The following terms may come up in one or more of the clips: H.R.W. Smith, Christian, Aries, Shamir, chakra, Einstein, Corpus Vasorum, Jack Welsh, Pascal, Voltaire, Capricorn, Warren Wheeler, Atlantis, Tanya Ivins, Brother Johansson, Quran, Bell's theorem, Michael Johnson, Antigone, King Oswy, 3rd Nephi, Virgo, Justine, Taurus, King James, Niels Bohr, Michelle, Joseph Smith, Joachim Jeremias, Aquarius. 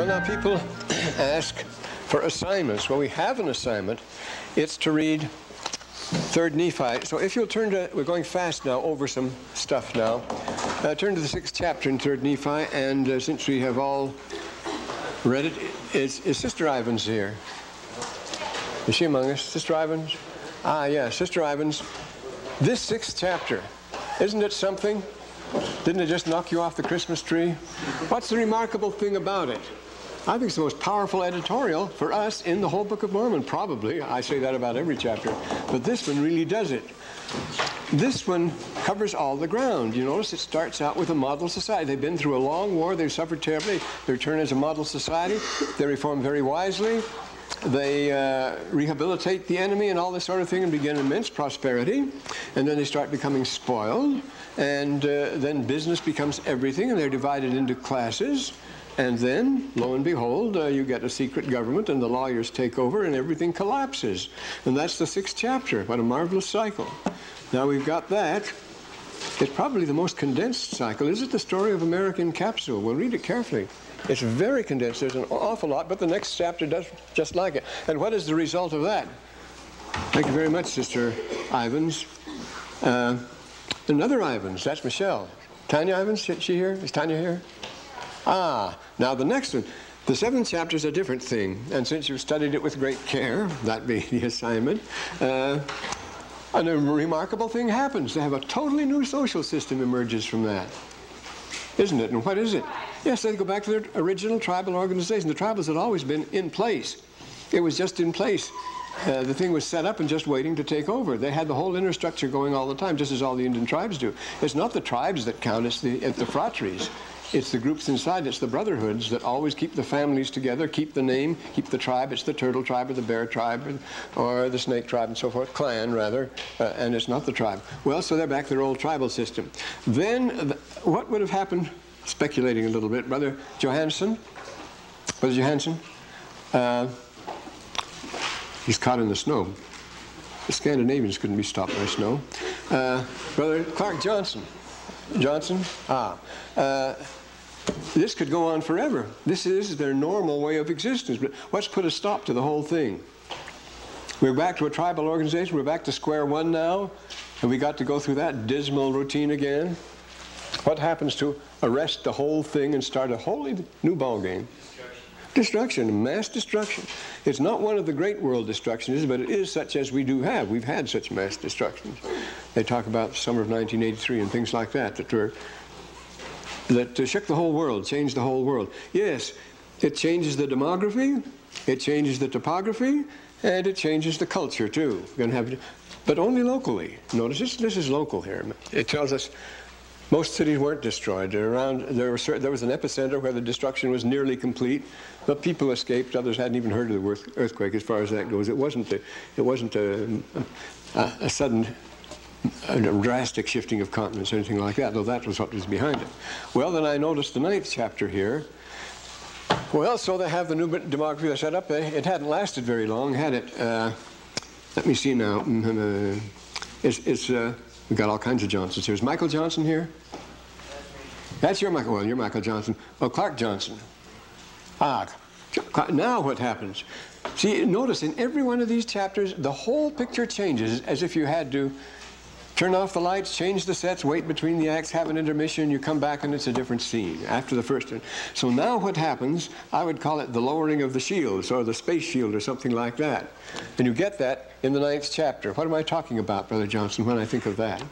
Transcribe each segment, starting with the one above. Well, now people ask for assignments. Well, we have an assignment. It's to read 3rd Nephi. So if you'll turn to, we're going fast now over some stuff now. Turn to the 6th chapter in 3rd Nephi, and since we have all read it, is Sister Ivins here? Is she among us? Sister Ivins? Ah, yeah, Sister Ivins. This 6th chapter, isn't it something? Didn't it just knock you off the Christmas tree? What's the remarkable thing about it? I think it's the most powerful editorial for us in the whole Book of Mormon, probably. I say that about every chapter, but this one really does it. This one covers all the ground. You notice it starts out with a model society. They've been through a long war. They've suffered terribly. They return as a model society. They reform very wisely. They rehabilitate the enemy and all this sort of thing and begin immense prosperity. And then they start becoming spoiled. And then business becomes everything, and they're divided into classes. And then, lo and behold, you get a secret government, and the lawyers take over, and everything collapses. And that's the 6th chapter. What a marvelous cycle. Now we've got that. It's probably the most condensed cycle. Is it the story of American Capsule? We'll read it carefully. It's very condensed. There's an awful lot, but the next chapter does just like it. And what is the result of that? Thank you very much, Sister Ivins. Another Ivins, that's Michelle. Tanya Ivins, is she here? Is Tanya here? Ah, now the next one. The 7th chapter is a different thing. And since you've studied it with great care, that being the assignment, and a remarkable thing happens. They have a totally new social system emerges from that. Isn't it? And what is it? Yes, they go back to their original tribal organization. The tribals had always been in place. It was just in place. The thing was set up and just waiting to take over. They had the whole inner structure going all the time, just as all the Indian tribes do. It's not the tribes that count, it's the fratries. It's the groups inside, it's the brotherhoods that always keep the families together, keep the name, keep the tribe. It's the turtle tribe or the bear tribe or the snake tribe and so forth, clan rather, and it's not the tribe. Well, so they're back to their old tribal system. Then, what would have happened, speculating a little bit, Brother Johansson? Brother Johansson? He's caught in the snow. The Scandinavians couldn't be stopped by snow. Brother Clark Johnson. Johnson? Ah. This could go on forever. This is their normal way of existence. But what's put a stop to the whole thing? We're back to a tribal organization. We're back to square one now. Have we got to go through that dismal routine again? What happens to arrest the whole thing and start a wholly new ballgame? Destruction, mass destruction. It's not one of the great world destructions, but it is such as we do have. We've had such mass destructions. They talk about the summer of 1983 and things like that that shook the whole world, changed the whole world. Yes, it changes the demography, it changes the topography, and it changes the culture too. We're going to have, but only locally. Notice this is local here. It tells us. Most cities weren't destroyed. There was an epicenter where the destruction was nearly complete, but people escaped. Others hadn't even heard of the earthquake, as far as that goes. It wasn't a sudden, drastic shifting of continents or anything like that, though that was what was behind it. Well, then I noticed the 9th chapter here. Well, so they have the new demography they set up. It hadn't lasted very long, had it? Let me see now. We've got all kinds of Johnsons here. Is Michael Johnson here? That's your Michael. Well, you're Michael Johnson. Oh, Clark Johnson. Ah, now what happens? See, notice in every one of these chapters, the whole picture changes as if you had to turn off the lights, change the sets, wait between the acts, have an intermission, you come back and it's a different scene after the first one. So now what happens, I would call it the lowering of the shields or the space shield or something like that. And you get that in the 9th chapter. What am I talking about, Brother Johnson, when I think of that?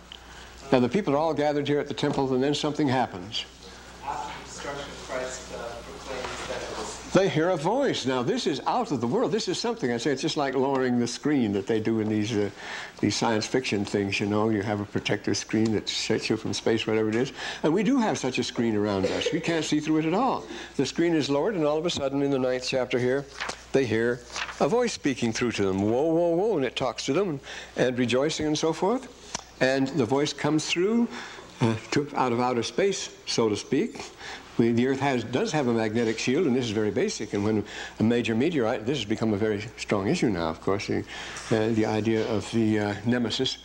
Now the people are all gathered here at the temple and then something happens. After the destruction of Christ proclaims that it was... They hear a voice. Now this is out of the world. This is something, I say, it's just like lowering the screen that they do in these science fiction things, you know. You have a protective screen that sets you from space, whatever it is. And we do have such a screen around us. We can't see through it at all. The screen is lowered, and all of a sudden, in the 9th chapter here, they hear a voice speaking through to them. Whoa, whoa, whoa, and it talks to them, and rejoicing and so forth. And the voice comes through out of outer space, so to speak. The Earth does have a magnetic shield, and this is very basic. And when a major meteorite, this has become a very strong issue now, of course, the idea of the nemesis.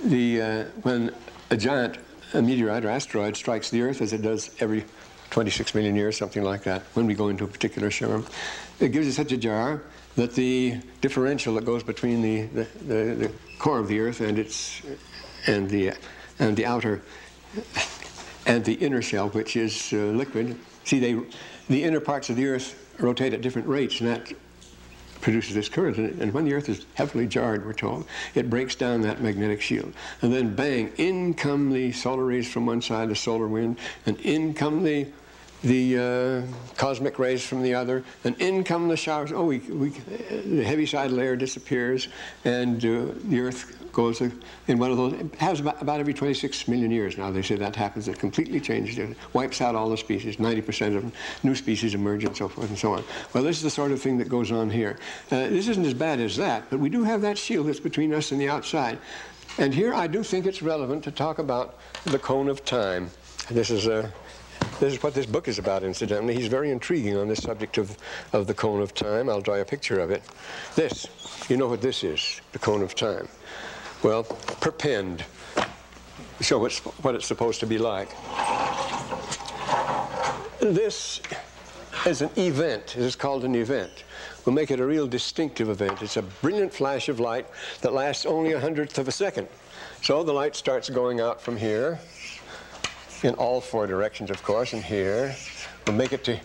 When a giant meteorite or asteroid strikes the Earth, as it does every 26 million years, something like that, when we go into a particular theorem. It gives you such a jar that the differential that goes between the core of the Earth and its and the outer and the inner shell, which is liquid. See, the inner parts of the Earth rotate at different rates, and that produces this current. And when the Earth is heavily jarred, we're told, it breaks down that magnetic shield. And then, bang, in come the solar rays from one side, the solar wind, and in come the cosmic rays from the other, and in come the showers. Oh, the heavy side layer disappears, and the Earth goes in one of those. It has about every 26 million years now. They say that happens. It completely changes. It wipes out all the species. 90% of them, new species emerge, and so forth and so on. Well, this is the sort of thing that goes on here. This isn't as bad as that, but we do have that shield that's between us and the outside. And here I do think it's relevant to talk about the cone of time. This is what this book is about, incidentally. He's very intriguing on this subject of the cone of time. I'll draw a picture of it. This, you know what this is, the cone of time. Well, perpend. Show what it's supposed to be like. This is an event. It is called an event. We'll make it a real distinctive event. It's a brilliant flash of light that lasts only 1/100th of a second. So the light starts going out from here, in all four directions, of course, and here. We'll make it to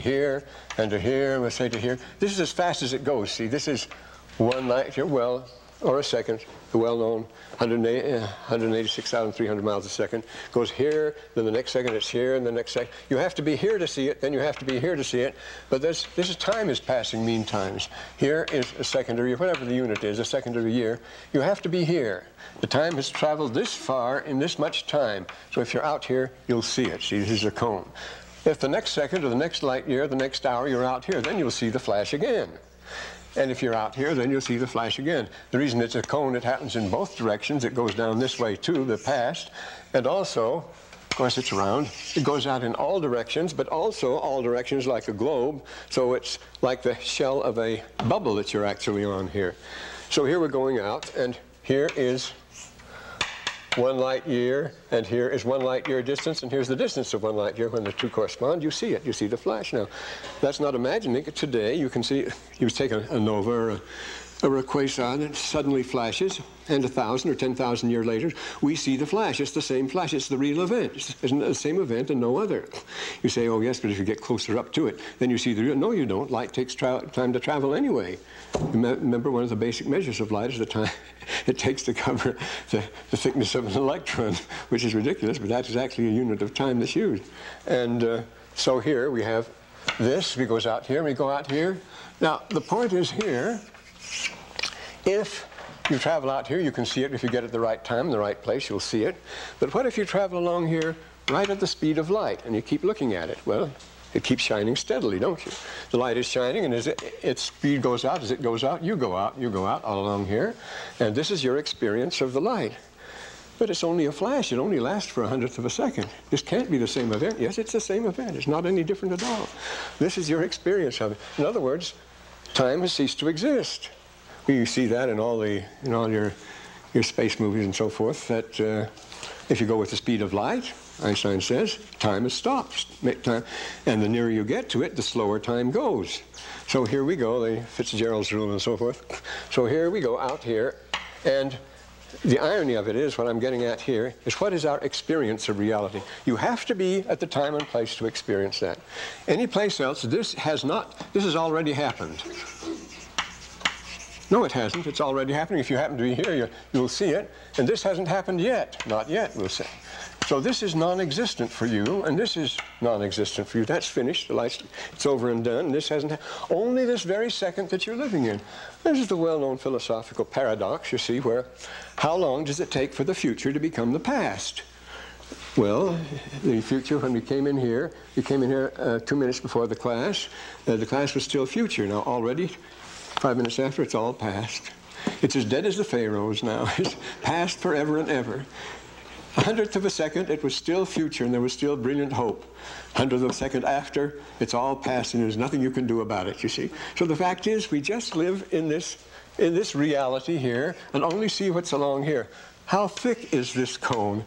here, and to here, and we'll say to here. This is as fast as it goes. See, this is one light here, well, or a second, the well-known 186,300 miles a second. Goes here, then the next second it's here, and the next second. You have to be here to see it, then you have to be here to see it. But this is time is passing meantimes. Here is a secondary, whatever the unit is, a secondary year. You have to be here. The time has traveled this far in this much time. So if you're out here, you'll see it. See, this is a cone. If the next second or the next light year, the next hour, you're out here, then you'll see the flash again. And if you're out here, then you'll see the flash again. The reason it's a cone, it happens in both directions. It goes down this way, too, the past. And also, of course, it's round. It goes out in all directions, but also all directions like a globe. So it's like the shell of a bubble that you're actually on here. So here we're going out, and here is 1 light year, and here is 1 light year distance, and here's the distance of 1 light year. When the two correspond, you see it. You see the flash now. That's not imagining. Today, you can see, you take a nova or a quasar that suddenly flashes, and 1,000 or 10,000 years later, we see the flash. It's the same flash. It's the real event. It's the same event and no other. You say, oh, yes, but if you get closer up to it, then you see the real. No, you don't. Light takes time to travel anyway. Remember, one of the basic measures of light is the time it takes to cover the thickness of an electron, which is ridiculous, but that is actually a unit of time that's used. And so here we have this. We goes out here. We go out here. Now, the point is here. If you travel out here, you can see it. If you get at the right time, the right place, you'll see it. But what if you travel along here right at the speed of light and you keep looking at it? Well, it keeps shining steadily, don't you? The light is shining, and as its speed goes out, as it goes out, you go out, all along here. And this is your experience of the light. But it's only a flash. It only lasts for 1/100th of a second. This can't be the same event. Yes, it's the same event. It's not any different at all. This is your experience of it. In other words, time has ceased to exist. You see that in all your space movies and so forth, that if you go with the speed of light, Einstein says, time is stopped. And the nearer you get to it, the slower time goes. So here we go, the Fitzgerald's rule and so forth. So here we go out here, and the irony of it is, what I'm getting at here, is what is our experience of reality? You have to be at the time and place to experience that. Any place else, this has already happened. No, it hasn't. It's already happening. If you happen to be here, you'll see it. And this hasn't happened yet. Not yet, we'll say. So this is non-existent for you, and this is non-existent for you. That's finished. The light's, it's over and done. This hasn't happened. Only this very second that you're living in. This is the well-known philosophical paradox, you see, where how long does it take for the future to become the past? Well, the future, when we came in here 2 minutes before the class. The class was still future. Now, already, 5 minutes after, it's all past. It's as dead as the pharaohs now. It's past forever and ever. 1/100th of a second, it was still future, and there was still brilliant hope. 100th of a second after, it's all past, and there's nothing you can do about it, you see. So the fact is, we just live in this reality here, and only see what's along here. How thick is this cone?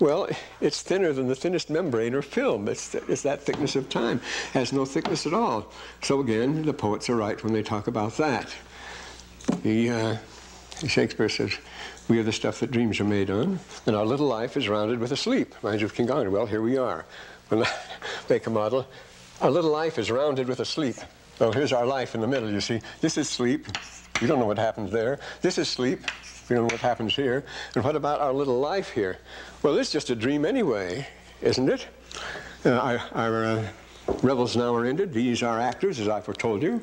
Well, it's thinner than the thinnest membrane or film. It's that thickness of time. It has no thickness at all. So again, the poets are right when they talk about that. Shakespeare says, we are the stuff that dreams are made on, and our little life is rounded with a sleep. Reminds you of King Kong. Well, here we are. When I make a model, our little life is rounded with a sleep. Well, here's our life in the middle, you see. This is sleep. We don't know what happens there. This is sleep. We don't know what happens here. And what about our little life here? Well, it's just a dream anyway, isn't it? Our revels now are ended. These are actors, as I foretold you.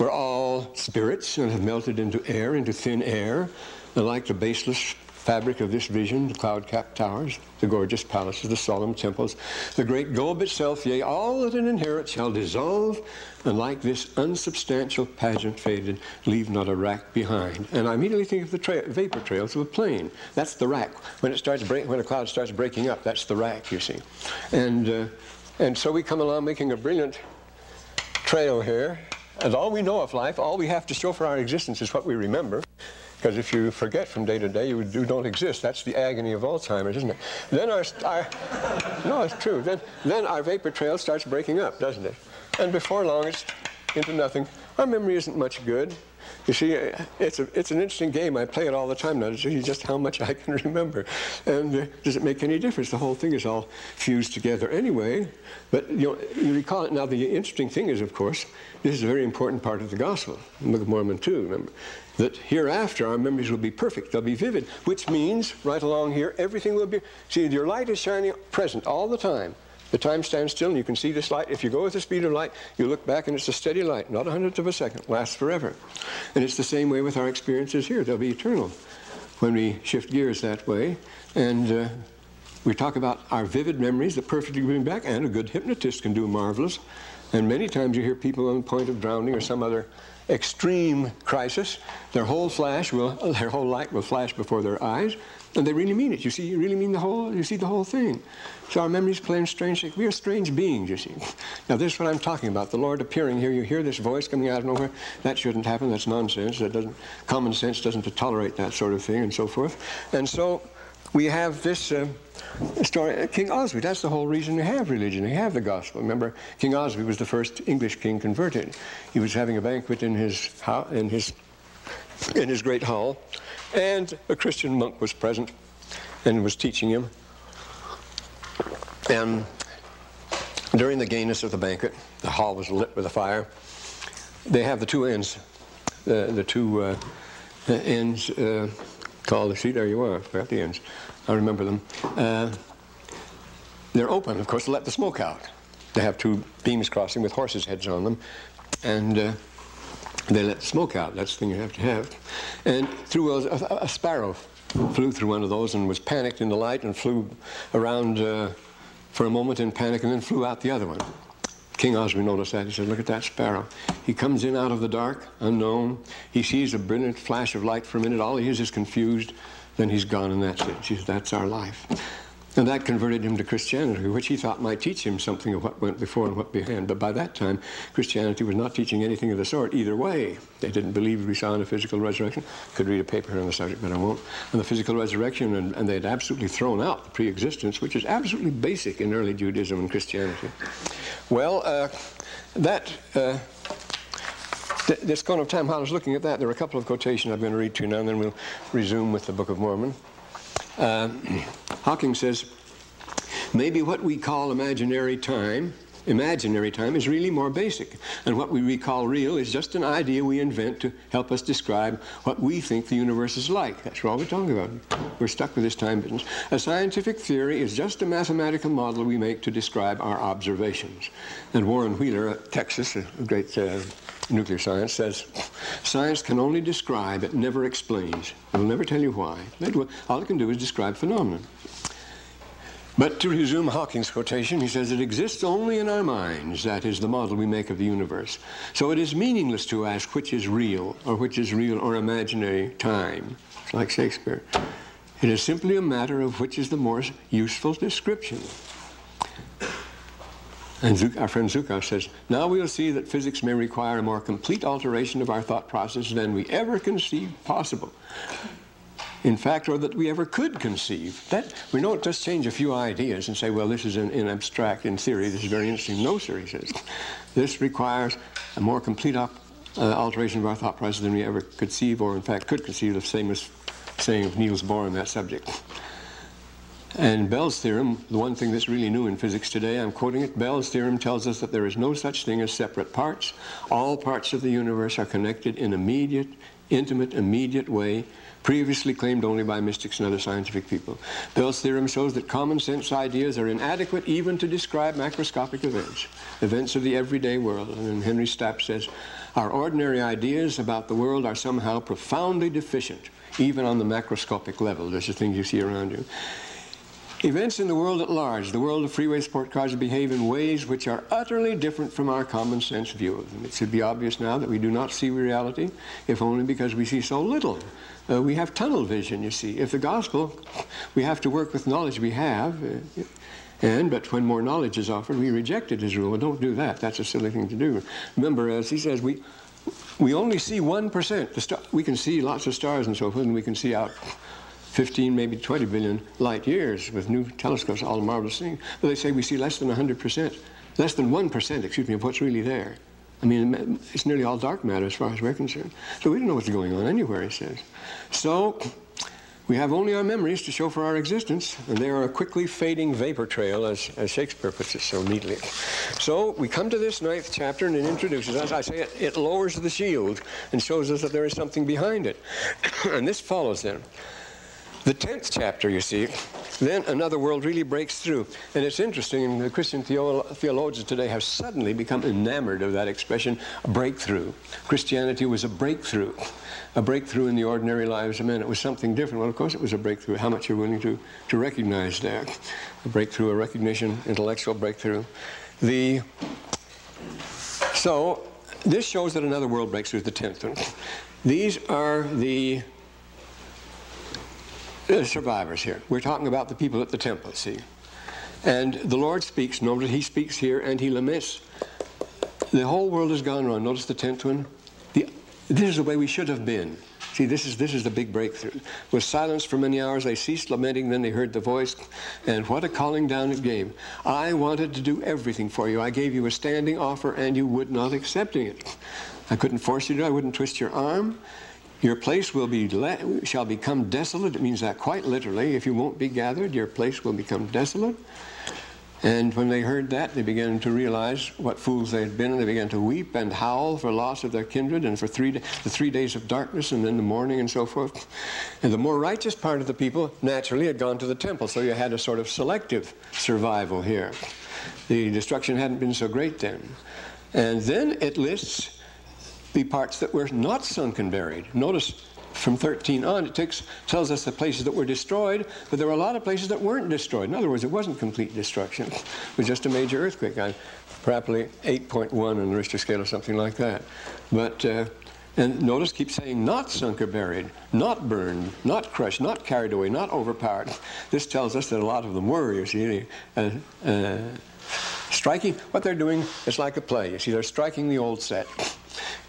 We're all spirits and have melted into air, into thin air. And like the baseless fabric of this vision, the cloud-capped towers, the gorgeous palaces, the solemn temples, the great globe itself, yea, all that it inherits shall dissolve, and like this unsubstantial pageant faded, leave not a rack behind. And I immediately think of the vapor trails of a plane. That's the rack. When it starts when a cloud starts breaking up, that's the rack, you see. And so we come along making a brilliant trail here, and all we know of life, all we have to show for our existence is what we remember. Because if you forget from day to day, you don't exist. That's the agony of Alzheimer's, isn't it? Then no, it's true. Then our vapor trail starts breaking up, doesn't it? And before long, it's into nothing. Our memory isn't much good. You see, it's an interesting game. I play it all the time now to see just how much I can remember. And does it make any difference? The whole thing is all fused together anyway. But you recall it now. The interesting thing is, of course, this is a very important part of the gospel, the Book of Mormon too, remember, that hereafter our memories will be perfect, they'll be vivid, which means, right along here, everything will be... See, your light is shining present all the time. The time stands still and you can see this light. If you go with the speed of light, you look back and it's a steady light, not a hundredth of a second, lasts forever. And it's the same way with our experiences here. They'll be eternal when we shift gears that way. And we talk about our vivid memories that perfectly bring back, and a good hypnotist can do marvelous. And many times you hear people on the point of drowning or some other extreme crisis, their whole light will flash before their eyes, and they really mean it. You see, you really mean you see the whole thing. So our memories play in strange things. We are strange beings, you see. Now this is what I'm talking about, the Lord appearing here. You hear this voice coming out of nowhere. That shouldn't happen, that's nonsense. Common sense doesn't tolerate that sort of thing and so forth. And so we have this story of King Oswy. That's the whole reason we have religion, we have the gospel. Remember, King Oswy was the first English king converted. He was having a banquet in his great hall, and a Christian monk was present and was teaching him. And during the gayness of the banquet, the hall was lit with a fire. They have the two ends, see, there you are, I forgot the ends. I remember them. They're open, of course, to let the smoke out. They have two beams crossing with horses' heads on them, and they let the smoke out. That's the thing you have to have. And a sparrow flew through one of those and was panicked in the light and flew around for a moment in panic and then flew out the other one. King Oswy noticed that. He said, look at that sparrow. He comes in out of the dark, unknown. He sees a brilliant flash of light for a minute. All he is confused. Then he's gone, and that's it. He said, that's our life. And that converted him to Christianity, which he thought might teach him something of what went before and what behind. But by that time, Christianity was not teaching anything of the sort either way. They didn't believe we saw in a physical resurrection. Could read a paper here on the subject, but I won't. On the physical resurrection, and they had absolutely thrown out the pre-existence, which is absolutely basic in early Judaism and Christianity. Well, this gone of time, while I was looking at that, there are a couple of quotations I'm going to read to you now, and then we'll resume with the Book of Mormon. Hawking says, maybe what we call imaginary time is really more basic, and what we recall real is just an idea we invent to help us describe what we think the universe is like. That's all we're talking about. We're stuck with this time business. A scientific theory is just a mathematical model we make to describe our observations. And Warren Wheeler of Texas, a great nuclear science, says, science can only describe, it never explains. It will never tell you why. All it can do is describe phenomena. But to resume Hawking's quotation, he says, it exists only in our minds, that is, the model we make of the universe. So it is meaningless to ask which is real or imaginary time, like Shakespeare. It is simply a matter of which is the more useful description. And our friend Zukav says, now we'll see that physics may require a more complete alteration of our thought process than we ever conceived possible. in fact, or that we ever could conceive. That we don't just change a few ideas and say, well, this is in abstract, in theory, this is very interesting. No, sir, he says. This requires a more complete alteration of our thought process than we ever conceive, or in fact could conceive, the famous saying of Niels Bohr on that subject. And Bell's theorem, the one thing that's really new in physics today, I'm quoting it, Bell's theorem tells us that there is no such thing as separate parts. All parts of the universe are connected in immediate, intimate, immediate way, previously claimed only by mystics and other scientific people. Bell's theorem shows that common sense ideas are inadequate even to describe macroscopic events, events of the everyday world. And Henry Stapp says, our ordinary ideas about the world are somehow profoundly deficient, even on the macroscopic level. There's the things you see around you. Events in the world at large, the world of freeways, sport cars, behave in ways which are utterly different from our common sense view of them. It should be obvious now that we do not see reality, if only because we see so little. We have tunnel vision, you see. If the gospel, we have to work with knowledge we have, but when more knowledge is offered, we rejected his rule. Well, don't do that. That's a silly thing to do. Remember, as he says, we only see 1%. We can see lots of stars and so forth, and we can see out 15, maybe 20 billion light years with new telescopes, all marvelous things. But they say we see less than 100%, less than 1%, excuse me, of what's really there. I mean, it's nearly all dark matter as far as we're concerned. So we don't know what's going on anywhere, he says. So we have only our memories to show for our existence, and they are a quickly fading vapor trail, as Shakespeare puts it so neatly. So we come to this 9th chapter, and it introduces, as I say, it lowers the shield and shows us that there is something behind it. And this follows then. The 10th chapter, you see, then another world really breaks through. And it's interesting, the Christian theologians today have suddenly become enamored of that expression, breakthrough. Christianity was a breakthrough in the ordinary lives of men. It was something different. Well, of course it was a breakthrough. How much you're willing to recognize there. A breakthrough, a recognition, intellectual breakthrough. So this shows that another world breaks through, the 10th one. These are the survivors here. We're talking about the people at the temple, see. And the Lord speaks. Notice he speaks here and he laments. The whole world has gone wrong. Notice the 10th one. This is the way we should have been. See, this is the big breakthrough. With silence for many hours, they ceased lamenting, then they heard the voice, and what a calling down it gave. I wanted to do everything for you. I gave you a standing offer and you would not accept it. I couldn't force you to, I wouldn't twist your arm. Your place will be shall become desolate. It means that quite literally. If you won't be gathered, your place will become desolate. And when they heard that, they began to realize what fools they had been, and they began to weep and howl for loss of their kindred, and for the three days of darkness, and then the morning, and so forth. And the more righteous part of the people, naturally, had gone to the temple. So you had a sort of selective survival here. The destruction hadn't been so great then. And then it lists the parts that were not sunk and buried. Notice from 13 on, it tells us the places that were destroyed, but there were a lot of places that weren't destroyed. In other words, it wasn't complete destruction. It was just a major earthquake, probably 8.1 on the Richter scale or something like that. But, and notice, keep saying not sunk or buried, not burned, not crushed, not carried away, not overpowered. This tells us that a lot of them were, you see, striking. What they're doing is like a play. You see, they're striking the old set.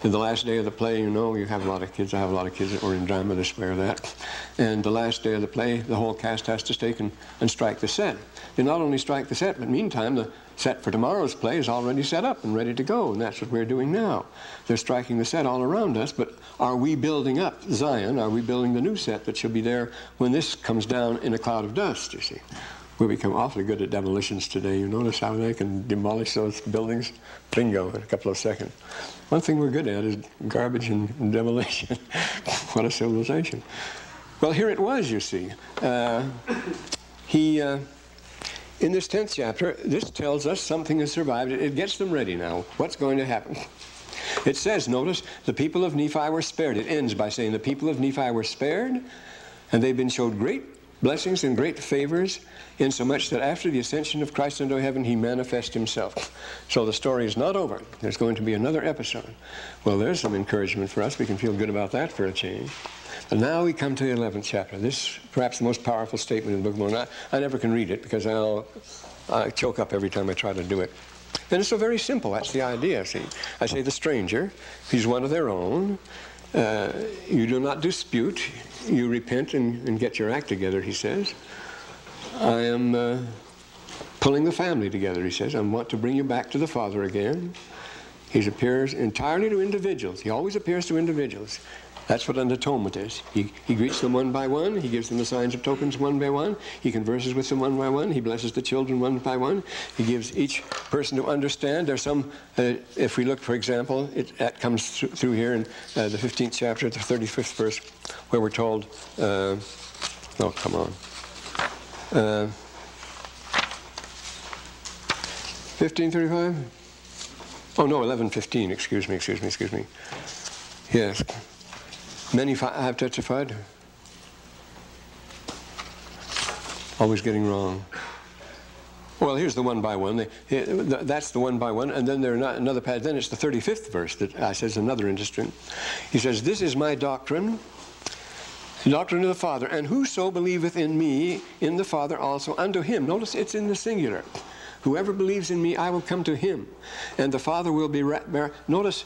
And the last day of the play, you know, you have a lot of kids. I have a lot of kids that were in drama, this way or that. And the last day of the play, the whole cast has to stake and strike the set. They not only strike the set, but meantime, the set for tomorrow's play is already set up and ready to go, and that's what we're doing now. They're striking the set all around us, but are we building up Zion? Are we building the new set that shall be there when this comes down in a cloud of dust, you see? We become awfully good at demolitions today. You notice how they can demolish those buildings? Bingo, in a couple of seconds. One thing we're good at is garbage and demolition. What a civilization. Well, here it was, you see. In this 10th chapter, this tells us something has survived. It gets them ready now. What's going to happen? It says, notice, the people of Nephi were spared. It ends by saying the people of Nephi were spared, and they've been showed great blessings and great favors, insomuch that after the ascension of Christ into heaven, he manifests himself. So the story is not over. There's going to be another episode. Well, there's some encouragement for us. We can feel good about that for a change. But now we come to the 11th chapter. This, perhaps the most powerful statement in the Book of Mormon. I never can read it because I choke up every time I try to do it. And it's so very simple. That's the idea, see. I say the stranger, he's one of their own. You do not dispute, you repent and get your act together, he says. I am pulling the family together, he says. I want to bring you back to the Father again. He appears entirely to individuals. He always appears to individuals. That's what an atonement is. He greets them one by one. He gives them the signs of tokens one by one. He converses with them one by one. He blesses the children one by one. He gives each person to understand. There's some, if we look, for example, that comes through here in the 15th chapter, the 35th verse, where we're told, oh, come on. 1535? Oh, no, 11:15, excuse me. Yes. Many have testified. Always getting wrong. Well, here's the one by one. That's the one by one, and then there's another pad. Then it's the 35th verse that I says another interesting. He says, "This is my doctrine, the doctrine of the Father, and whoso believeth in me, in the Father also unto him." Notice it's in the singular. Whoever believes in me, I will come to him, and the Father will be. Notice.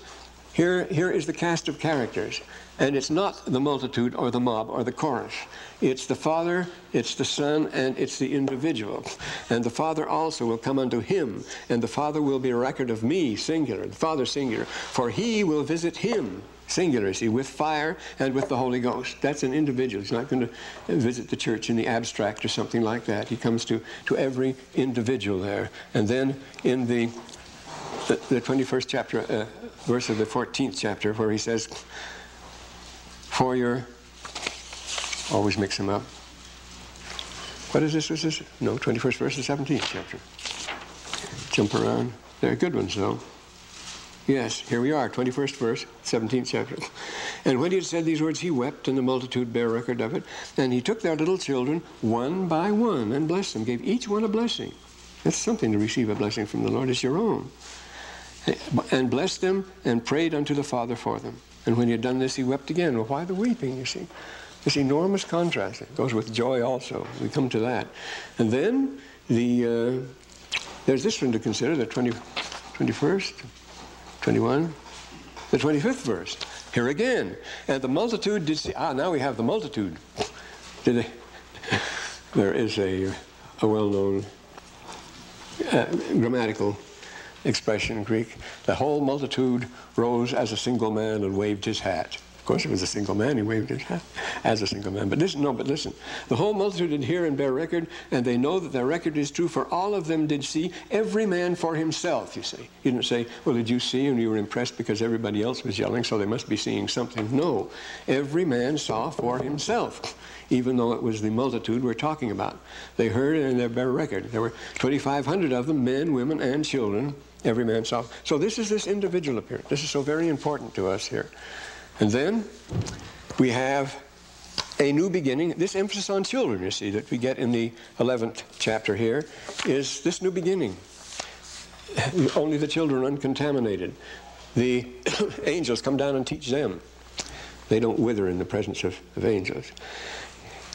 Here is the cast of characters, and it's not the multitude or the mob or the chorus. It's the Father, it's the Son, and it's the individual. And the Father also will come unto him, and the Father will be a record of me, singular, the Father singular, for he will visit him, singular, see, with fire and with the Holy Ghost. That's an individual. He's not going to visit the church in the abstract or something like that. He comes to every individual there. And then in the 21st chapter, verse of the 14th chapter, where he says, for your, always mix them up. What is this? Was this? No, 21st verse, the 17th chapter. Jump around. They're good ones, though. Yes, here we are, 21st verse, 17th chapter. And when he had said these words, he wept, and the multitude bare record of it. And he took their little children one by one and blessed them, gave each one a blessing. That's something to receive a blessing from the Lord. It's your own. And blessed them and prayed unto the Father for them. And when he had done this, he wept again. Well, why the weeping, you see? This enormous contrast. It goes with joy also. We come to that. And then there's this one to consider, the 21st, the 25th verse. Here again. And the multitude did see. Ah, now we have the multitude. There is a well-known grammatical expression in Greek, the whole multitude rose as a single man and waved his hat. Of course, it was a single man, he waved his hat as a single man. But listen, the whole multitude did hear and bear record, and they know that their record is true, for all of them did see, every man for himself, you see. You didn't say, well, did you see, and you were impressed because everybody else was yelling, so they must be seeing something. No, every man saw for himself, even though it was the multitude we're talking about. They heard and they bear record. There were 2,500 of them, men, women, and children. Every man saw. So this is this individual appearance. This is so very important to us here. And then we have a new beginning. This emphasis on children, you see, that we get in the 11th chapter here is this new beginning. Only the children uncontaminated. The angels come down and teach them. They don't wither in the presence of angels.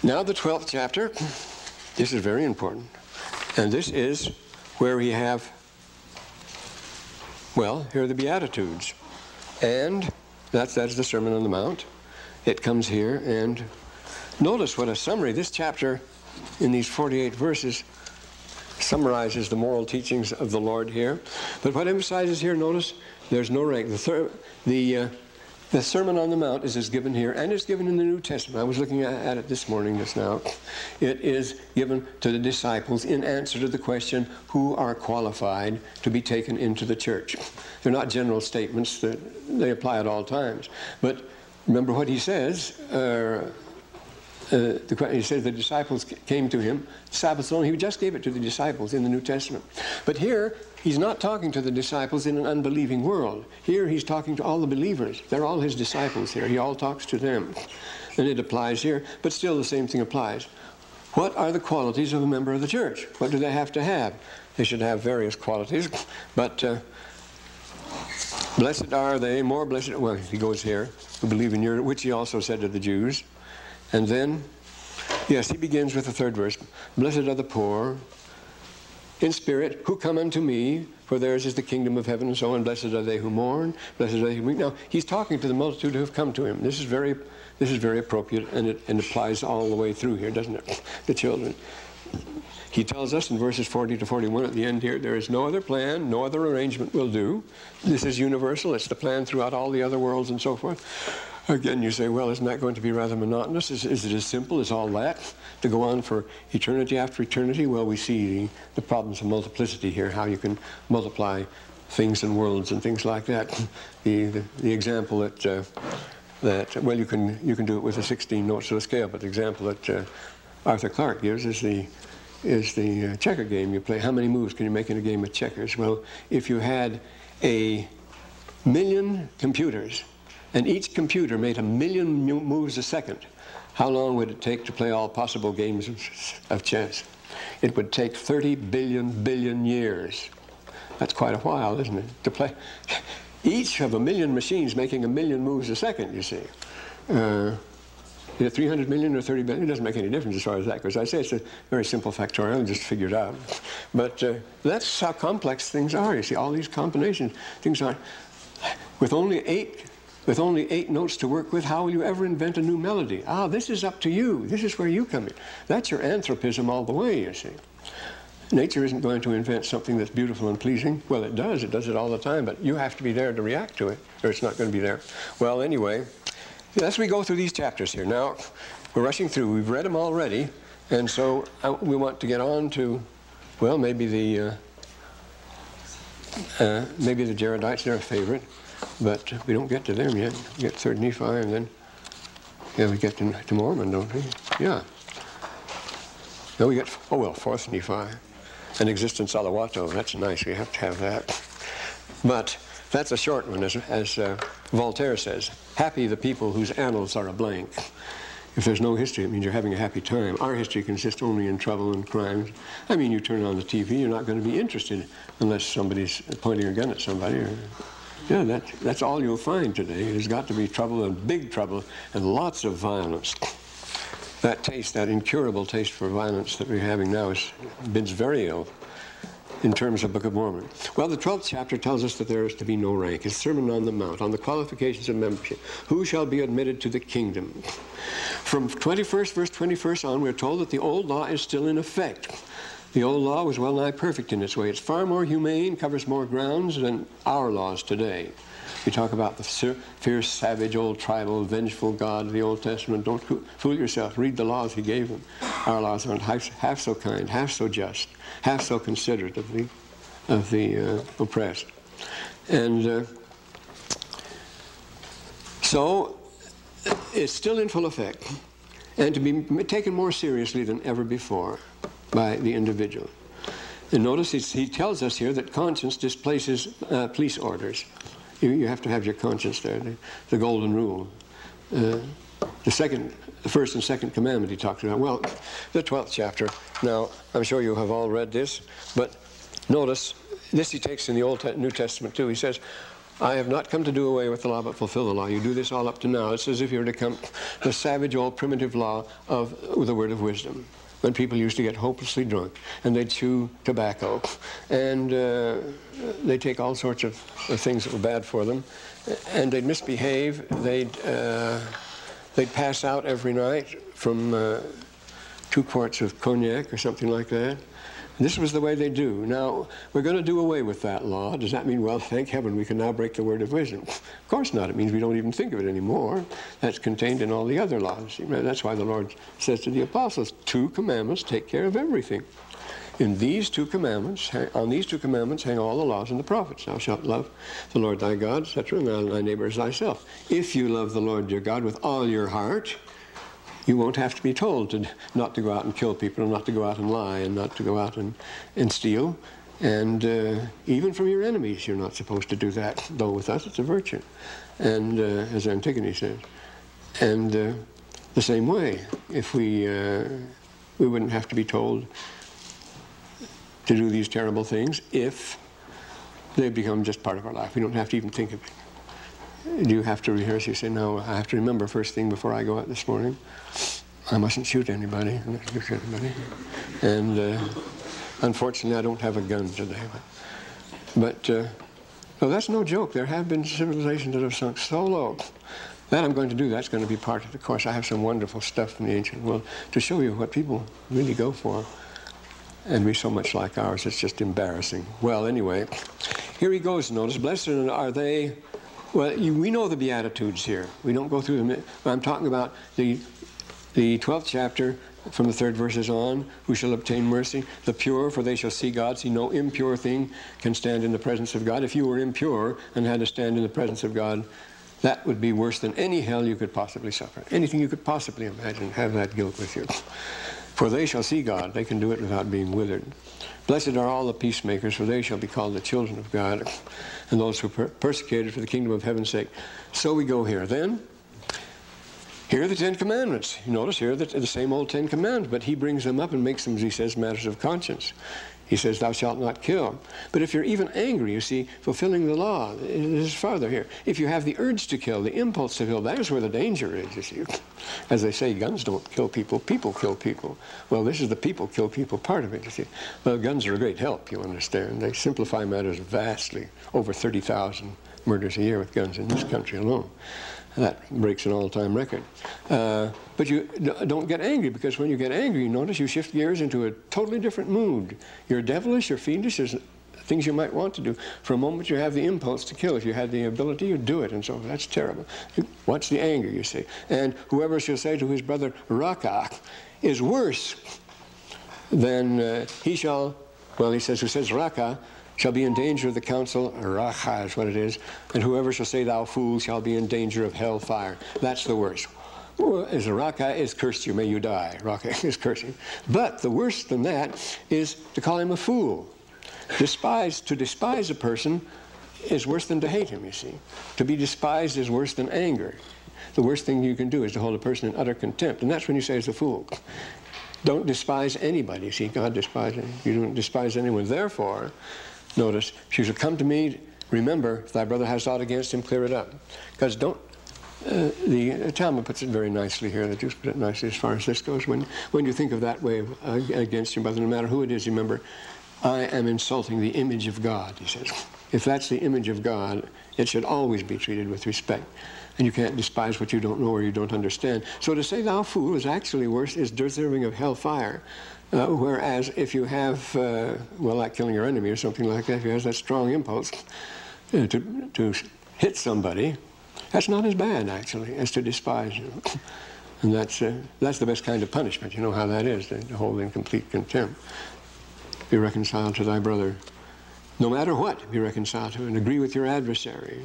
Now the 12th chapter, this is very important. And this is where we have, well, here are the Beatitudes. And that's the Sermon on the Mount. It comes here, and notice what a summary. This chapter, in these 48 verses, summarizes the moral teachings of the Lord here. But what emphasizes here, notice, there's no rank. The Sermon on the Mount is given here, and it's given in the New Testament. I was looking at it this morning, just now. It is given to the disciples in answer to the question, who are qualified to be taken into the church? They're not general statements. They apply at all times. But remember what he says. He says the disciples came to him. Disciples alone, he just gave it to the disciples in the New Testament. But here, he's not talking to the disciples in an unbelieving world. Here, he's talking to all the believers. They're all his disciples here. He all talks to them. And it applies here, but still the same thing applies. What are the qualities of a member of the church? What do they have to have? They should have various qualities, but blessed are they, more blessed, well, he goes here, who believe in your, which he also said to the Jews. And then, yes, he begins with the 3rd verse. Blessed are the poor, in spirit, who come unto me, for theirs is the kingdom of heaven, and so on. Blessed are they who mourn, blessed are they who weep. Now, he's talking to the multitude who have come to him. This is very appropriate, and it applies all the way through here, doesn't it? The children. He tells us in verses 40 to 41 at the end here, there is no other plan, no other arrangement will do. This is universal. It's the plan throughout all the other worlds and so forth. Again, you say, well, isn't that going to be rather monotonous? Is it as simple as all that to go on for eternity after eternity? Well, we see the problems of multiplicity here, how you can multiply things and worlds and things like that. The example that, well, you can do it with the 16 notes to a scale, but the example that Arthur Clarke gives is the checker game you play. How many moves can you make in a game of checkers? Well, if you had 1,000,000 computers, and each computer made 1,000,000 moves a second, how long would it take to play all possible games of chance? It would take 30 billion years. That's quite a while, isn't it? To play each of 1,000,000 machines making 1,000,000 moves a second, you see. 300 million or 30 billion, it doesn't make any difference as far as that goes. I say it's a very simple factorial, just figured out. But that's how complex things are, you see, all these combinations. Things are, with only eight notes to work with, how will you ever invent a new melody? Ah, this is up to you. This is where you come in. That's your anthropism all the way, you see. Nature isn't going to invent something that's beautiful and pleasing. Well, it does it all the time, but you have to be there to react to it, or it's not going to be there. Well, anyway, as we go through these chapters here, now we're rushing through. We've read them already, and so we want to get on to, well, maybe the Jaredites, they're a favorite, but we don't get to them yet. We get 3rd Nephi, and then we get to Mormon, don't we? Yeah. No, we get, 4th Nephi, and Existence Alawato. That's nice. We have to have that. But that's a short one, as Voltaire says. Happy the people whose annals are a blank. If there's no history, it means you're having a happy time. Our history consists only in trouble and crimes. I mean, you turn on the TV, you're not going to be interested unless somebody's pointing a gun at somebody. Yeah, that's all you'll find today. There's got to be trouble, and big trouble, and lots of violence. That taste, that incurable taste for violence that we're having now, bids very ill in terms of Book of Mormon. Well, the 12th chapter tells us that there is to be no rank. It's Sermon on the Mount, on the qualifications of membership. Who shall be admitted to the kingdom? From verse 21 on, we're told that the old law is still in effect. The old law was well nigh perfect in its way. It's far more humane, covers more grounds than our laws today. We talk about the fierce, savage, old tribal, vengeful God of the Old Testament. Don't fool yourself. Read the laws he gave them. Our laws aren't half so kind, half so just, half so considerate of the oppressed. And so it's still in full effect, and to be taken more seriously than ever before by the individual. And notice he tells us here that conscience displaces police orders. You have to have your conscience there, the golden rule. The first and second commandment he talks about. Well, the 12th chapter. Now, I'm sure you have all read this, but notice, this he takes in the New Testament too. He says, I have not come to do away with the law, but fulfill the law. You do this all up to now. It's as if you were to come the savage old primitive law of the word of wisdom, when people used to get hopelessly drunk, and they'd chew tobacco, and they'd take all sorts of things that were bad for them, and they'd misbehave, they'd pass out every night from 2 quarts of cognac or something like that. This was the way they do. Now, we're going to do away with that law. Does that mean, well, thank heaven, we can now break the word of wisdom? Of course not. It means we don't even think of it anymore. That's contained in all the other laws. That's why the Lord says to the apostles, 2 commandments take care of everything. In these 2 commandments, on these 2 commandments hang all the laws and the prophets. Thou shalt love the Lord thy God, etc., and thy neighbor as thyself. If you love the Lord your God with all your heart, you won't have to be told not to go out and kill people, and not to go out and lie, and not to go out and steal. And even from your enemies, you're not supposed to do that. Though with us, it's a virtue. And as Antigone says. And the same way, if we wouldn't have to be told to do these terrible things if they become just part of our life. We don't have to even think of it. Do you have to rehearse? You say, no, I have to remember first thing before I go out this morning. I mustn't shoot anybody. And Unfortunately, I don't have a gun today. But no, that's no joke. There have been civilizations that have sunk so low. That I'm going to do. That's going to be part of the course. I have some wonderful stuff from the ancient world to show you what people really go for. And we're so much like ours, it's just embarrassing. Well, anyway, here he goes, notice. Blessed are they... Well, we know the Beatitudes here. We don't go through them. I'm talking about the 12th chapter from the 3rd verses on, who shall obtain mercy. The pure, for they shall see God. See, no impure thing can stand in the presence of God. If you were impure and had to stand in the presence of God, that would be worse than any hell you could possibly suffer. Anything you could possibly imagine, have that guilt with you. For they shall see God. They can do it without being withered. Blessed are all the peacemakers, for they shall be called the children of God, and those who are persecuted for the kingdom of heaven's sake. So we go here. Then, here are the Ten Commandments. You notice here the same old Ten Commandments, but he brings them up and makes them, as he says, matters of conscience. He says, thou shalt not kill. But if you're even angry, you see, fulfilling the law, this is farther here. If you have the urge to kill, the impulse to kill, that is where the danger is, you see. As they say, guns don't kill people, people kill people. Well, this is the people kill people part of it, you see. Well, guns are a great help, you understand. They simplify matters vastly. Over 30,000 murders a year with guns in this country alone. That breaks an all-time record. But you don't get angry, because when you get angry, you notice you shift gears into a totally different mood. You're devilish, you're fiendish, there's things you might want to do. For a moment, you have the impulse to kill. If you had the ability, you'd do it, and so that's terrible. What's the anger, you see? And whoever shall say to his brother, Raka, is worse than he shall, well, he says, who says Raka, shall be in danger of the council, Racha is what it is, and whoever shall say thou fool shall be in danger of hell fire. That's the worst. Is Racha is cursed you, may you die. Racha is cursing. But the worst than that is to call him a fool. To despise a person is worse than to hate him, you see. To be despised is worse than anger. The worst thing you can do is to hold a person in utter contempt, and that's when you say he's a fool. Don't despise anybody, you see, God despises you. You don't despise anyone, therefore, notice, if you shall come to me, remember, if thy brother has aught against him, clear it up. Because don't, the Talmud puts it very nicely here, the Jews put it nicely as far as this goes. When you think of that way of, against your brother, no matter who it is, remember, I am insulting the image of God, he says. If that's the image of God, it should always be treated with respect. And you can't despise what you don't know or you don't understand. So to say thou fool is actually worse, is deserving of hellfire. Whereas if you have, well, like killing your enemy or something like that, if you have that strong impulse to hit somebody, that's not as bad, actually, as to despise you. And that's the best kind of punishment. You know how that is, to hold in complete contempt. Be reconciled to thy brother. No matter what, be reconciled to and agree with your adversary.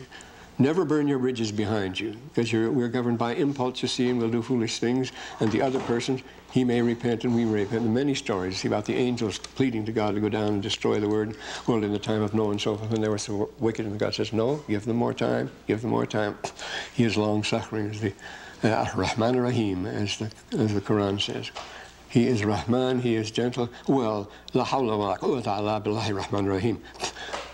Never burn your bridges behind you, because we're governed by impulse, you see, and we'll do foolish things. And the other person, he may repent and we may repent. And many stories, you see, about the angels pleading to God to go down and destroy the world in the time of Noah and so forth, when they were so wicked. And God says, no, give them more time, give them more time. He is long-suffering, as the Rahman Rahim, as the Quran says. He is Rahman, he is gentle. Well, la hawla wa la quwwata illa billahi Rahman Rahim.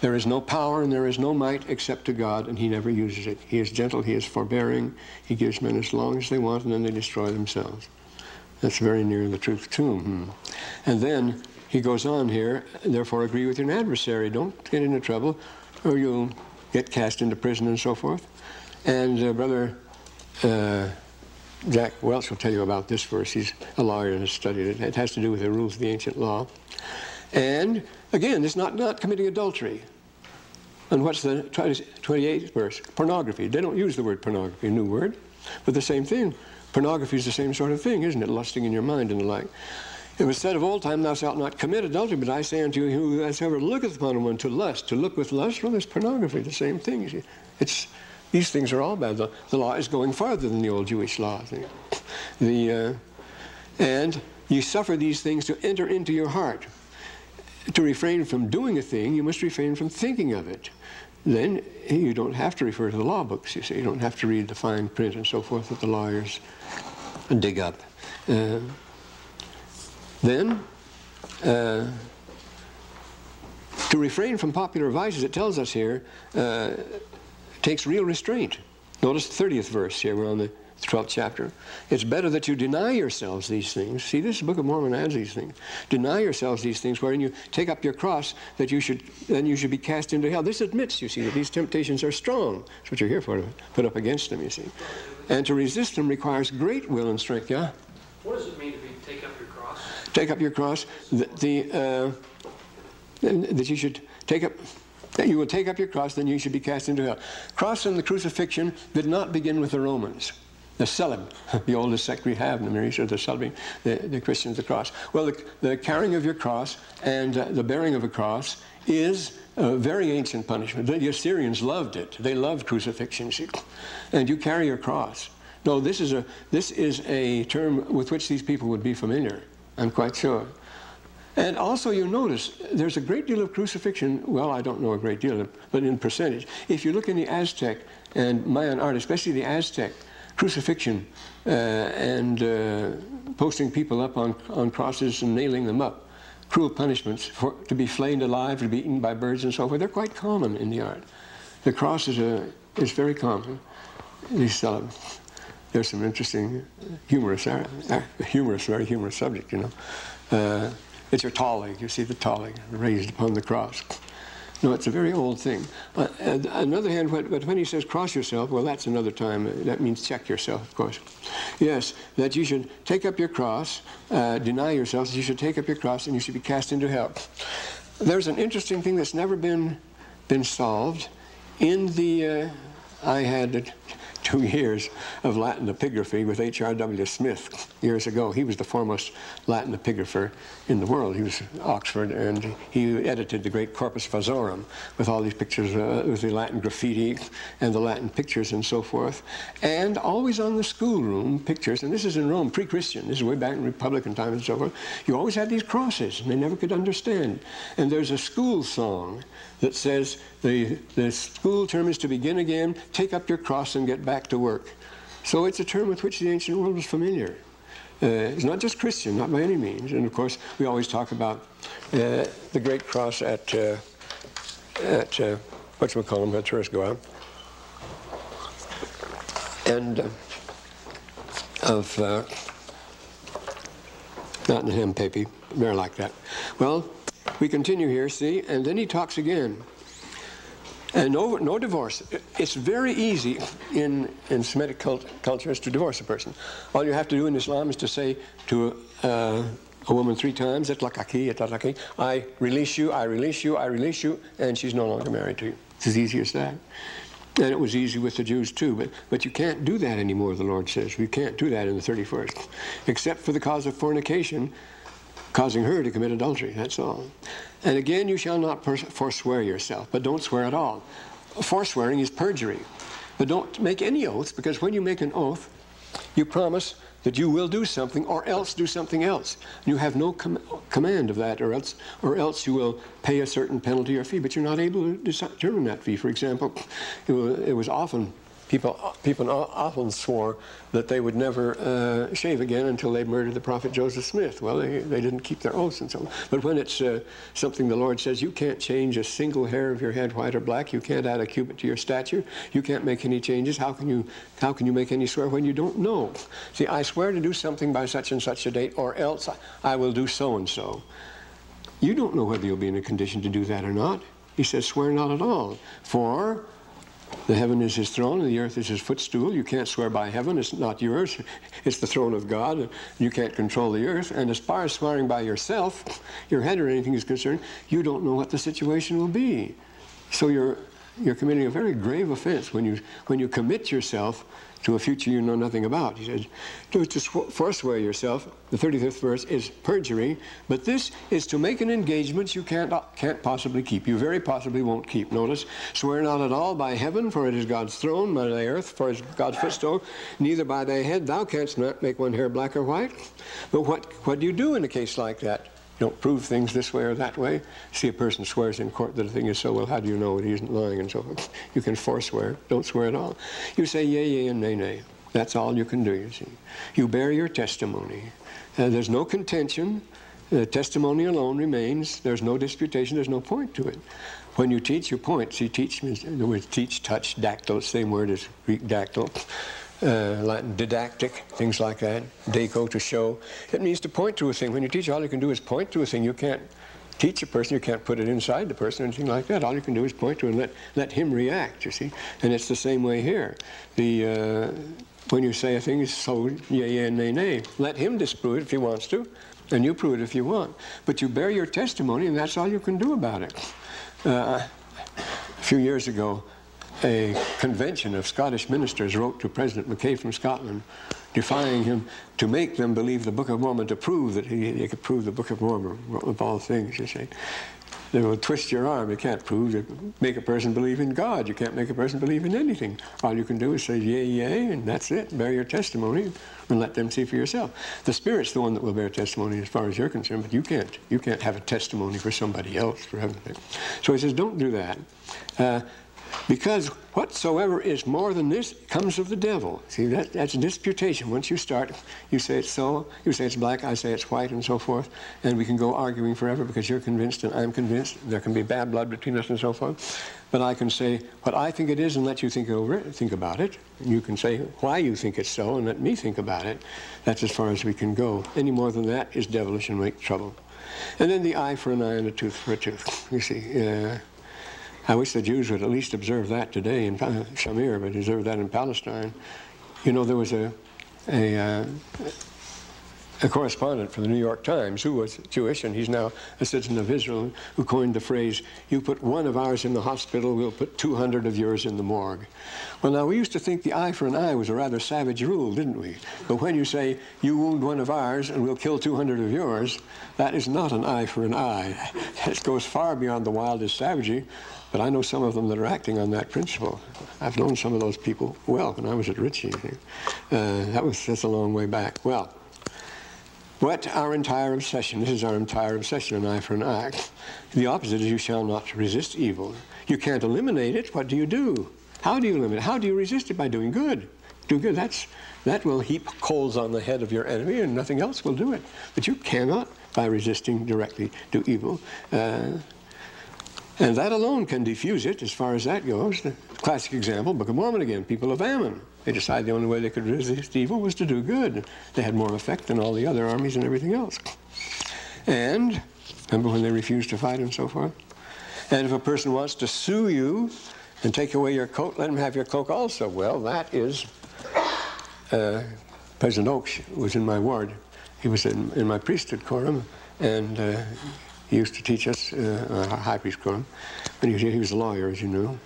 There is no power and there is no might except to God, and he never uses it. He is gentle, he is forbearing, he gives men as long as they want, and then they destroy themselves. That's very near the truth, too. And then he goes on here, therefore agree with your adversary. Don't get into trouble, or you'll get cast into prison and so forth. And Brother Jack Welsh will tell you about this verse. He's a lawyer and has studied it. It has to do with the rules of the ancient law. And again, it's not committing adultery. And what's the 28th verse? Pornography. They don't use the word pornography, a new word, but the same thing. Pornography is the same sort of thing, isn't it? Lusting in your mind and the like. It was said of old time, thou shalt not commit adultery, but I say unto you, whosoever looketh upon a woman to lust, to look with lust, well, it's pornography, the same thing. You see. These things are all bad. The law is going farther than the old Jewish law. And you suffer these things to enter into your heart. To refrain from doing a thing, you must refrain from thinking of it. Then you don't have to refer to the law books, you see. You don't have to read the fine print and so forth that the lawyers dig up. To refrain from popular vices, it tells us here, takes real restraint. Notice the 30th verse here. We're on the 12th chapter. It's better that you deny yourselves these things. See, this Book of Mormon adds these things. Deny yourselves these things, wherein you take up your cross, that you should, then you should be cast into hell. This admits, you see, that these temptations are strong. That's what you're here for, to put up against them, you see. And to resist them requires great will and strength, yeah? What does it mean to be take up your cross? Take up your cross, that you should take up... That you will take up your cross, then you should be cast into hell. Cross and the crucifixion did not begin with the Romans. The celib, the oldest sect we have in America, the celibate, the Christians, the cross. Well, the carrying of your cross and the bearing of a cross is a very ancient punishment. The Assyrians loved it. They loved crucifixion. And you carry your cross. No, this is a term with which these people would be familiar, I'm quite sure. And also, you notice, there's a great deal of crucifixion. Well, I don't know a great deal, but in percentage. If you look in the Aztec and Mayan art, especially the Aztec, crucifixion and posting people up on crosses and nailing them up, cruel punishments, to be flayed alive, to be eaten by birds and so forth, they're quite common in the art. The cross is very common. There's some interesting, very humorous subject, you know. It's your tawleg, you see, the tawleg raised upon the cross. No, it's a very old thing. On the other hand, but when he says cross yourself, well, that's another time. That means check yourself, of course. Yes, that you should take up your cross, deny yourself, that you should take up your cross, and you should be cast into hell. There's an interesting thing that's never been solved. In the, I had 2 years of Latin epigraphy with H.R.W. Smith years ago. He was the foremost Latin epigrapher in the world. He was at Oxford, and he edited the great Corpus Vasorum with all these pictures, with the Latin graffiti and the Latin pictures and so forth. And always on the schoolroom pictures, and this is in Rome, pre-Christian, this is way back in Republican times and so forth, you always had these crosses, and they never could understand. And there's a school song that says, the school term is to begin again, take up your cross and get back to work. So it's a term with which the ancient world was familiar. It's not just Christian, not by any means. And of course, we always talk about the great cross at whatchamacallem, when tourists go out, and of Nottingham Papy, there like that. Well, we continue here, see, and then he talks again. And no divorce. It's very easy in Semitic cultures to divorce a person. All you have to do in Islam is to say to a woman 3 times, I release you, I release you, I release you, and she's no longer married to you. It's as easy as that. And it was easy with the Jews too, but you can't do that anymore, the Lord says. You can't do that in the 31st, except for the cause of fornication, causing her to commit adultery, that's all. And again, you shall not forswear yourself, but don't swear at all. Forswearing is perjury. But don't make any oaths, because when you make an oath, you promise that you will do something or else do something else. You have no command of that, or else you will pay a certain penalty or fee, but you're not able to determine that fee. For example, it was often, people often swore that they would never shave again until they murdered the prophet Joseph Smith. Well, they didn't keep their oaths and so on. But when it's something the Lord says, you can't change a single hair of your head, white or black. You can't add a cubit to your stature. You can't make any changes. How can you make any swear when you don't know? See, I swear to do something by such and such a date, or else I will do so and so. You don't know whether you'll be in a condition to do that or not. He says, swear not at all, for the heaven is his throne, and the earth is his footstool. You can't swear by heaven. It's not yours. It's the throne of God. You can't control the earth. And as far as swearing by yourself, your head or anything is concerned, you don't know what the situation will be. So you're committing a very grave offense when you commit yourself to a future you know nothing about. He says, to forswear yourself, the 35th verse, is perjury, but this is to make an engagement you can't possibly keep. You very possibly won't keep. Notice, swear not at all by heaven, for it is God's throne, by thy earth, for it is God's footstool, neither by thy head, thou canst not make one hair black or white. But what do you do in a case like that? You don't prove things this way or that way. See, a person swears in court that a thing is so, well, how do you know it? He isn't lying and so forth. You can forswear. Don't swear at all. You say yea, yea, and nay, nay. That's all you can do, you see. You bear your testimony. There's no contention. Testimony alone remains. There's no disputation. There's no point to it. When you teach, you point. See, teach means, the word teach, touch, dactyl, same word as Greek dactyl. Latin didactic, things like that, deco, to show. It means to point to a thing. When you teach, all you can do is point to a thing. You can't teach a person, you can't put it inside the person, anything like that. All you can do is point to it and let him react, you see. And it's the same way here. The, when you say a thing is so, yea, yea, nay, nay, let him disprove it if he wants to, and you prove it if you want. But you bear your testimony, and that's all you can do about it. A few years ago, a convention of Scottish ministers wrote to President McKay from Scotland, defying him to make them believe the Book of Mormon, to prove that he could prove the Book of Mormon of all things, you see. They will twist your arm. You can't prove it. Make a person believe in God. You can't make a person believe in anything. All you can do is say, yea, yea, and that's it. Bear your testimony and let them see for yourself. The Spirit's the one that will bear testimony as far as you're concerned, but you can't have a testimony for somebody else, for heaven's sake. So he says, don't do that. Because whatsoever is more than this comes of the devil. See, that's disputation. Once you start, you say it's so, you say it's black, I say it's white, and so forth, and we can go arguing forever because you're convinced and I'm convinced. There can be bad blood between us and so forth. But I can say what I think it is and let you think over it, think about it. You can say why you think it's so and let me think about it. That's as far as we can go. Any more than that is devilish and make trouble. And then the eye for an eye and a tooth for a tooth, you see. I wish the Jews would at least observe that today in Shamir, but observe that in Palestine. You know, there was a correspondent for the New York Times who was Jewish, and he's now a citizen of Israel, who coined the phrase, you put one of ours in the hospital, we'll put 200 of yours in the morgue. Well, now, we used to think the eye for an eye was a rather savage rule, didn't we? But when you say, you wound one of ours and we'll kill 200 of yours, that is not an eye for an eye. That goes far beyond the wildest savagery. But I know some of them that are acting on that principle. I've known some of those people well when I was at Ritchie. That's a long way back. Well, what our entire obsession, this is our entire obsession, an eye for an eye. The opposite is you shall not resist evil. You can't eliminate it. What do you do? How do you limit it? How do you resist it? By doing good. Do good. That will heap coals on the head of your enemy, and nothing else will do it. But you cannot, by resisting directly, do evil. And that alone can diffuse it, as far as that goes. The classic example, Book of Mormon again, people of Ammon. They decided the only way they could resist evil was to do good. They had more effect than all the other armies and everything else. And remember when they refused to fight and so forth? And if a person wants to sue you and take away your coat, let him have your cloak also. Well, that is... President Oaks was in my ward. He was in my priesthood quorum, and... he used to teach us, high priest quorum, but he was a lawyer, as you know.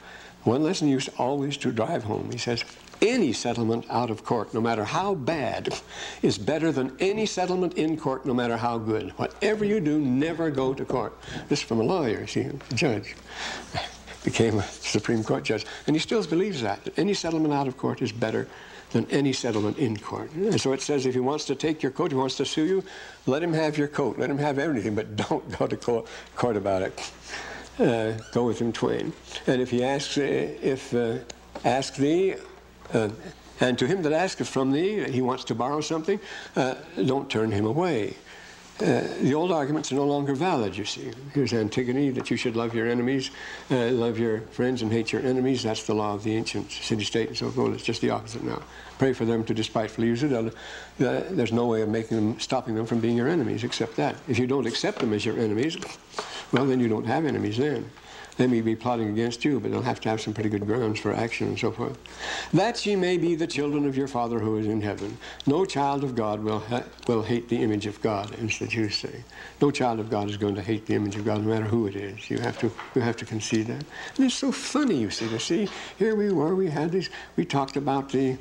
One lesson he used always to drive home. He says, any settlement out of court, no matter how bad, is better than any settlement in court, no matter how good. Whatever you do, never go to court. This is from a lawyer, see, a judge. Became a Supreme Court judge. And he still believes that any settlement out of court is better than any settlement in court. And so it says if he wants to take your coat, he wants to sue you, let him have your coat, let him have everything, but don't go to court about it. Go with him twain. And if he asks, ask thee, and to him that asketh from thee, he wants to borrow something, don't turn him away. The old arguments are no longer valid, you see. Here's Antigone, that you should love your enemies, love your friends and hate your enemies. That's the law of the ancient city-state and so forth. It's just the opposite now. Pray for them to despitefully use it. There's no way of making them, stopping them from being your enemies except that. If you don't accept them as your enemies, well, then you don't have enemies then. They may be plotting against you, but they'll have to have some pretty good grounds for action and so forth. That ye may be the children of your Father who is in heaven. No child of God will hate the image of God, as the Jews say. No child of God is going to hate the image of God, no matter who it is. You have to concede that. And it's so funny, you see, to see. Here we were, we talked about the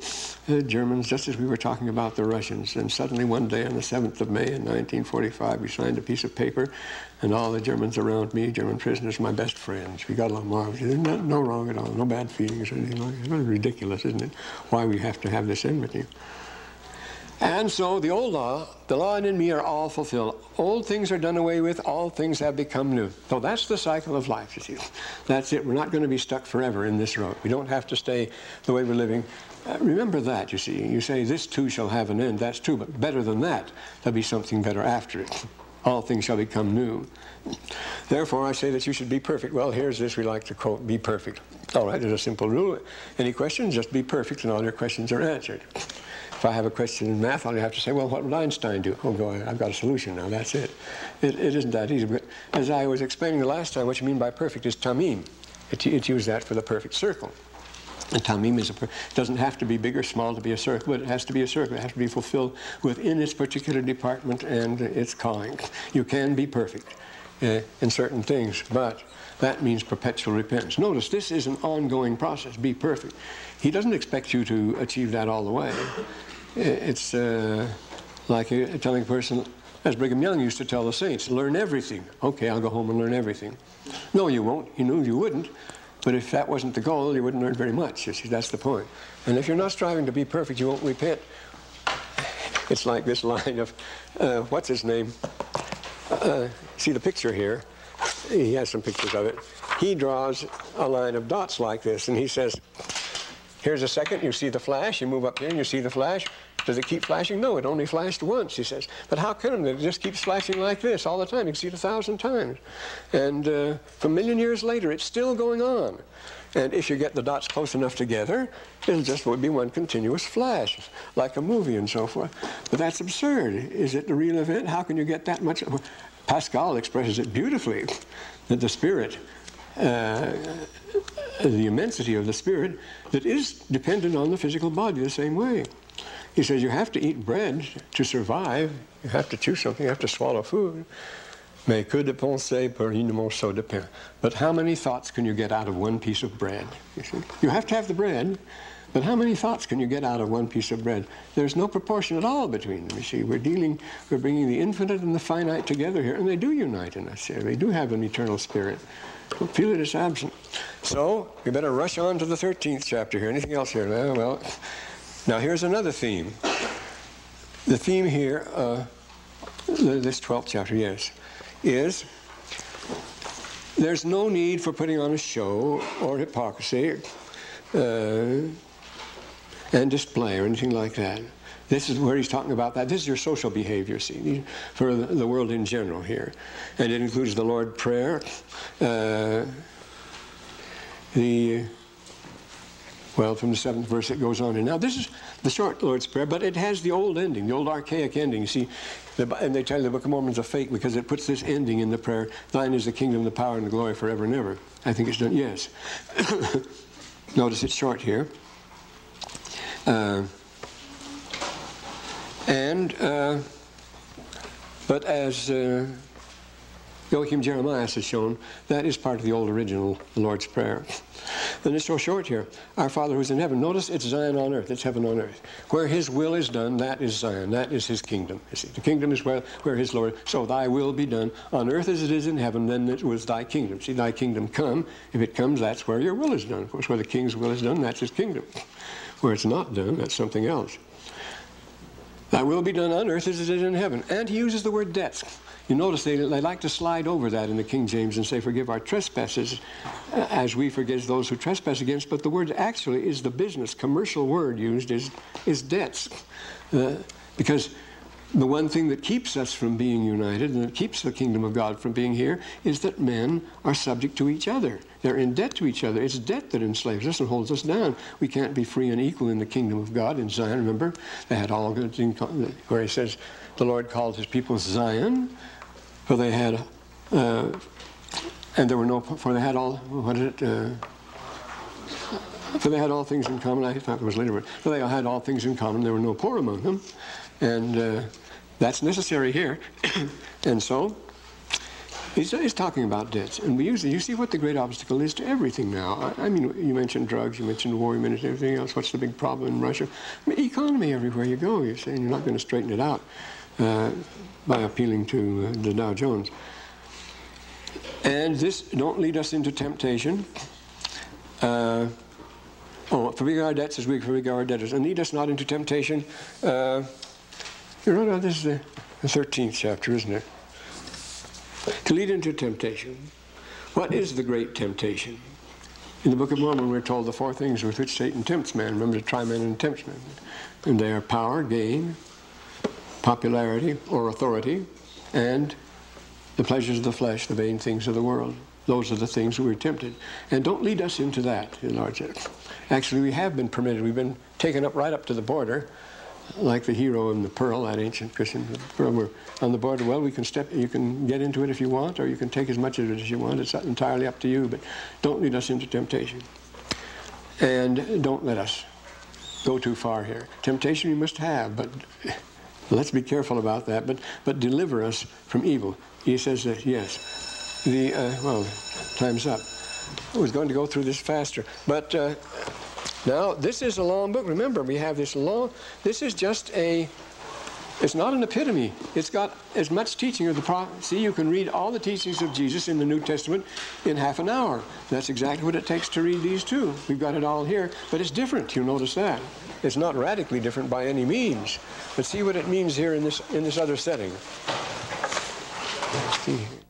Germans just as we were talking about the Russians. And suddenly one day on the 7th of May in 1945, we signed a piece of paper, and all the Germans around me, German prisoners, my best friends. We got along marvelously. There's no wrong at all, no bad feelings or anything like that. It's really ridiculous, isn't it? Why we have to have this enmity. And so the old law, the law and in me are all fulfilled. Old things are done away with, all things have become new. So that's the cycle of life, you see. That's it. We're not going to be stuck forever in this road. We don't have to stay the way we're living. Remember that, you see. You say, this too shall have an end. That's true, but better than that, there'll be something better after it. All things shall become new. Therefore, I say that you should be perfect. Well, here's this we like to quote, be perfect. All right, there's a simple rule. Any questions, just be perfect and all your questions are answered. If I have a question in math, I'll have to say, well, what would Einstein do? Oh, go ahead. I've got a solution now, that's it. It isn't that easy. But as I was explaining the last time, what you mean by perfect is tamim. It's used that for the perfect circle. And tamim is doesn't have to be big or small to be a circle, but it has to be a circle. It has to be fulfilled within its particular department and its calling. You can be perfect in certain things, but that means perpetual repentance. Notice, this is an ongoing process, be perfect. He doesn't expect you to achieve that all the way. It's like telling a person, as Brigham Young used to tell the saints, learn everything. Okay, I'll go home and learn everything. No, you won't. He knew you wouldn't. But if that wasn't the goal, you wouldn't learn very much. You see, that's the point. And if you're not striving to be perfect, you won't repent. It's like this line of, what's his name? See the picture here? He has some pictures of it. He draws a line of dots like this, and he says, here's a second, you see the flash, you move up here and you see the flash. Does it keep flashing? No, it only flashed once, he says. But how come it just keeps flashing like this all the time? You can see it 1,000 times. And for a million years later, it's still going on. And if you get the dots close enough together, it'll just be one continuous flash, like a movie and so forth. But that's absurd. Is it the real event? How can you get that much? Well, Pascal expresses it beautifully, that the Spirit, the immensity of the Spirit, that is dependent on the physical body the same way. He says you have to eat bread to survive, you have to chew something, you have to swallow food. Mais que de pensées pour une morceau de pain. But how many thoughts can you get out of one piece of bread? You see? You have to have the bread, but how many thoughts can you get out of one piece of bread? There's no proportion at all between them, you see. We're bringing the infinite and the finite together here, and they do unite in us here. They do have an eternal spirit. Don't feel it is absent. So, we better rush on to the 13th chapter here. Anything else here? Well, now here's another theme. The theme here, this 12th chapter, yes, is there's no need for putting on a show or hypocrisy and display or anything like that. This is where he's talking about that. This is your social behavior, see, for the world in general here. And it includes the Lord's Prayer, well, from the 7th verse it goes on. And now this is the short Lord's Prayer, but it has the old ending, the old archaic ending. You see, and they tell you the Book of Mormon's a fake because it puts this ending in the prayer, thine is the kingdom, the power, and the glory forever and ever. I think it's done, yes. Notice it's short here. But as Joachim Jeremias has shown, that is part of the old original Lord's Prayer. And it's so short here. Our Father who is in heaven. Notice it's Zion on earth. It's heaven on earth. Where his will is done, that is Zion. That is his kingdom. You see, the kingdom is where his Lord. So thy will be done on earth as it is in heaven. Then it was thy kingdom. See, thy kingdom come. If it comes, that's where your will is done. Of course, where the king's will is done, that's his kingdom. Where it's not done, that's something else. Thy will be done on earth as it is in heaven. And he uses the word debts. You notice they like to slide over that in the King James and say, forgive our trespasses as we forgive those who trespass against. But the word actually is the business, commercial word used is debts. Because the one thing that keeps us from being united and that keeps the kingdom of God from being here is that men are subject to each other. They're in debt to each other. It's debt that enslaves us and holds us down. We can't be free and equal in the kingdom of God. In Zion, remember, they had all good things where he says the Lord called his people Zion, for they had, for they had all things in common. I thought it was later, but for they had all things in common. There were no poor among them. And that's necessary here. And so he's talking about debts. And we usually, you see what the great obstacle is to everything now. I mean, you mentioned drugs, you mentioned war, you mentioned everything else. What's the big problem in Russia? I mean, economy everywhere you go, you're saying you're not going to straighten it out by appealing to the Dow Jones. And this, don't lead us into temptation. Forgive our debts as we forgive our debtors. And lead us not into temptation. You know, this is the 13th chapter, isn't it? To lead into temptation. What is the great temptation? In the Book of Mormon, we're told the 4 things with which Satan tempts man. Remember to try man and tempt man. And they are power, gain, popularity or authority, and the pleasures of the flesh, the vain things of the world. those are the things that we're tempted. And don't lead us into that in our church. Actually, we have been permitted. We've been taken up right up to the border, like the hero in the pearl, that ancient Christian pearl. We're on the border. Well, we can step, you can get into it if you want, or you can take as much of it as you want. It's entirely up to you, but don't lead us into temptation. And don't let us go too far here. Temptation we must have, but let's be careful about that. But deliver us from evil. He says that, yes. The, well, time's up. I was going to go through this faster, but now this is a long book. Remember, we have this long, this is just a, it's not an epitome. It's got as much teaching of the prophet. See, you can read all the teachings of Jesus in the New Testament in half an hour. That's exactly what it takes to read these two. We've got it all here, but it's different. You notice that. It's not radically different by any means. But see what it means here in this other setting. Let's see here.